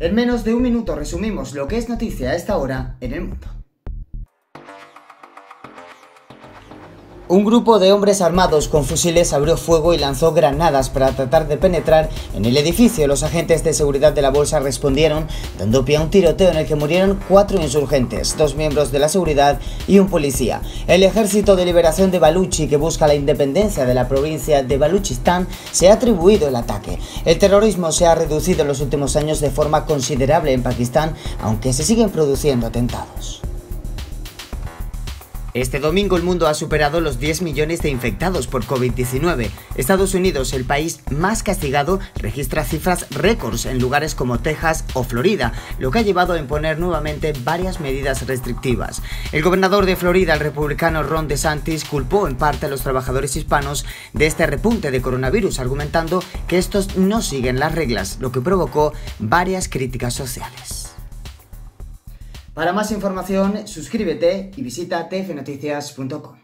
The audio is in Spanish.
En menos de un minuto resumimos lo que es noticia a esta hora en el mundo. Un grupo de hombres armados con fusiles abrió fuego y lanzó granadas para tratar de penetrar en el edificio. Los agentes de seguridad de la Bolsa respondieron dando pie a un tiroteo en el que murieron 4 insurgentes, 2 miembros de la seguridad y un policía. El Ejército de Liberación de Baluchi, que busca la independencia de la provincia de Baluchistán, se ha atribuido el ataque. El terrorismo se ha reducido en los últimos años de forma considerable en Pakistán, aunque se siguen produciendo atentados. Este domingo el mundo ha superado los 10 millones de infectados por COVID-19. Estados Unidos, el país más castigado, registra cifras récords en lugares como Texas o Florida, lo que ha llevado a imponer nuevamente varias medidas restrictivas. El gobernador de Florida, el republicano Ron DeSantis, culpó en parte a los trabajadores hispanos de este repunte de coronavirus, argumentando que estos no siguen las reglas, lo que provocó varias críticas sociales. Para más información, suscríbete y visita tfnoticias.com.